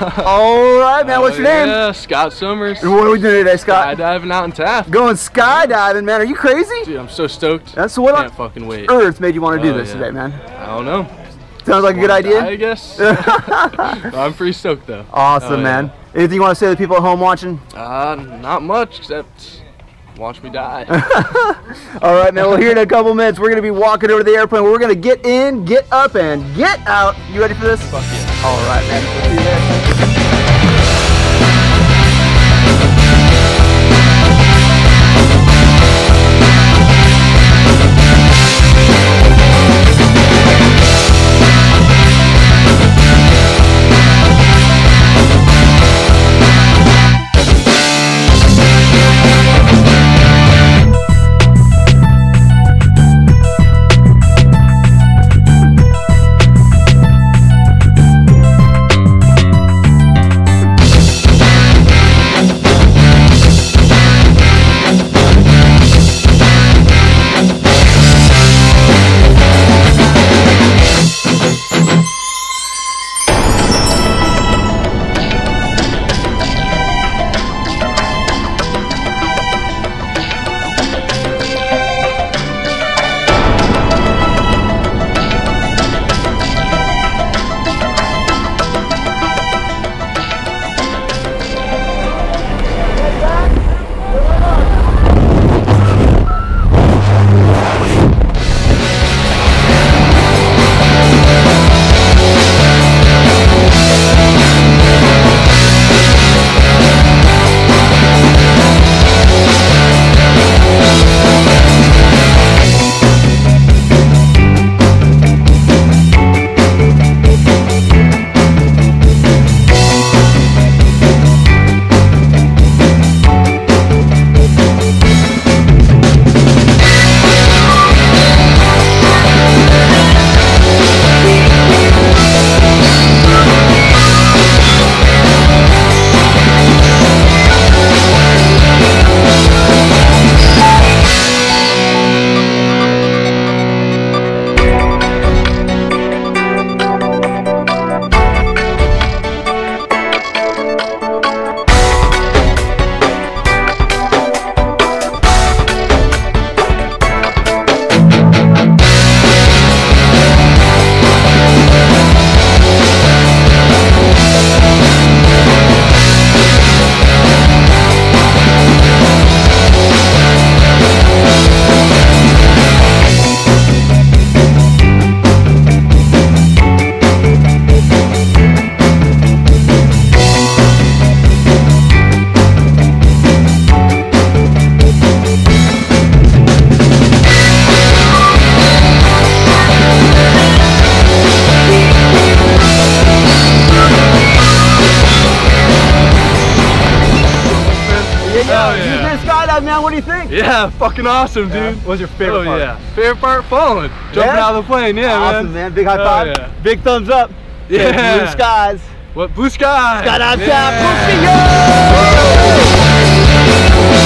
All right, man. What's your name? Yeah, Scott Summers. And what are we doing today, Scott? Skydiving out in Taft. Going skydiving, man. Are you crazy? Dude, I'm so stoked. That's what I can't fucking wait. Earth made you want to do this today, man. I don't know. Sounds like a good idea. I guess. I'm pretty stoked though. Awesome, man. Yeah. Anything you want to say to the people at home watching? Not much, except watch me die. All right, man. Well, here in a couple minutes, we're gonna be walking over to the airplane. We're gonna get in, get up, and get out. You ready for this? Fuck yeah. All right, man. We'll see you there. Man, what do you think? Yeah, fucking awesome, dude. Yeah. What's your favorite part? Yeah. Favorite part? Falling. Jumping out of the plane, awesome, man. Big high five. Big thumbs up. Yeah. Blue skies. What? Blue skies. Skydive Taft. Blue skies.